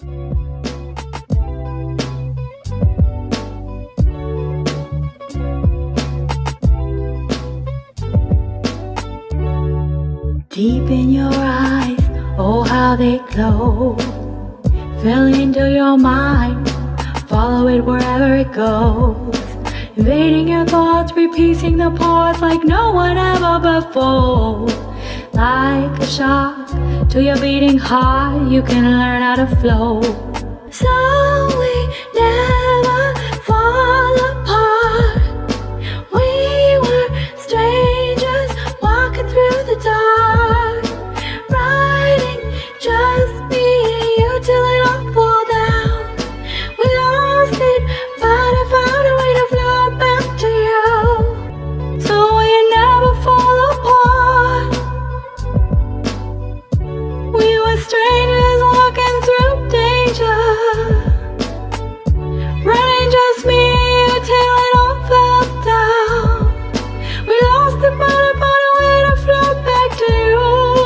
Deep in your eyes, oh how they glow. Fell into your mind, follow it wherever it goes. Invading your thoughts, repiecing the parts like no one ever before. Like a shock to your beating heart, you can learn how to float. So we never fall apart. We were strangers walking through the dark, riding just me and you till it all fall down. We lost it, but I found a way to float back to you. So we never fall apart. We were strangers walking through danger, running just me and you till it all fell down. We lost it, but I found a way to float back to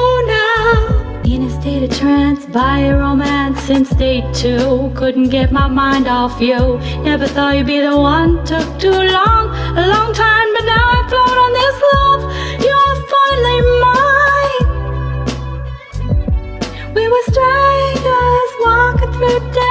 you now. In a state of trance by a romance since day two, couldn't get my mind off you. Never thought you'd be the one, took too long, a long time, but now I float on this love. You're finally mine. We were strangers walking through danger.